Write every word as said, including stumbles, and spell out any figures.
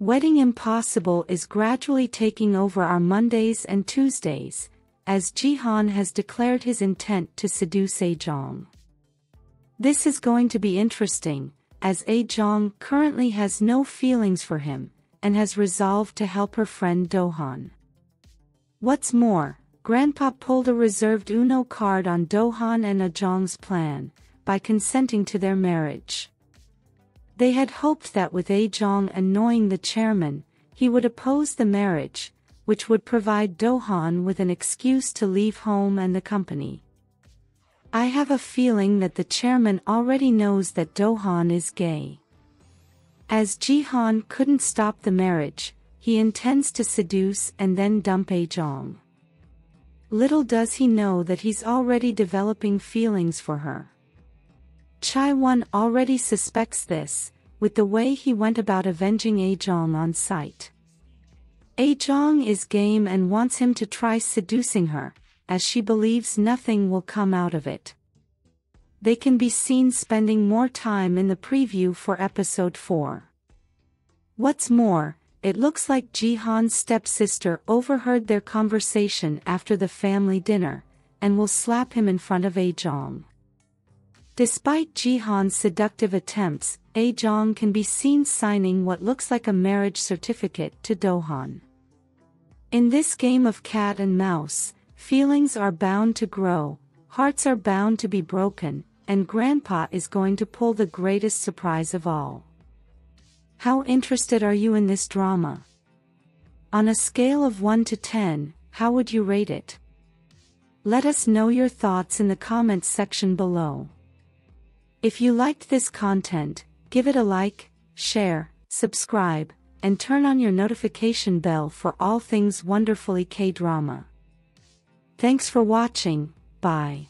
Wedding Impossible is gradually taking over our Mondays and Tuesdays, as Ji-Han has declared his intent to seduce Ae-jeong. This is going to be interesting, as Ae-jeong currently has no feelings for him, and has resolved to help her friend Do-Han. What's more, Grandpa pulled a reserved Uno card on Do-Han and Ae-jeong's plan, by consenting to their marriage. They had hoped that with Ae-jeong annoying the chairman, he would oppose the marriage, which would provide Do-Han with an excuse to leave home and the company. I have a feeling that the chairman already knows that Do-Han is gay. As Ji-Han couldn't stop the marriage, he intends to seduce and then dump Ae-jeong. Little does he know that he's already developing feelings for her. Chai-Won already suspects this, with the way he went about avenging Ae-jeong on sight. Ae-jeong is game and wants him to try seducing her, as she believes nothing will come out of it. They can be seen spending more time in the preview for episode four. What's more, it looks like Ji-Han's stepsister overheard their conversation after the family dinner, and will slap him in front of Ae-jeong. Despite Ji-Han's seductive attempts, Ae-jeong can be seen signing what looks like a marriage certificate to Do-Han. In this game of cat and mouse, feelings are bound to grow, hearts are bound to be broken, and Grandpa is going to pull the greatest surprise of all. How interested are you in this drama? On a scale of one to ten, how would you rate it? Let us know your thoughts in the comments section below. If you liked this content, give it a like, share, subscribe, and turn on your notification bell for all things wonderfully K-drama. Thanks for watching, bye.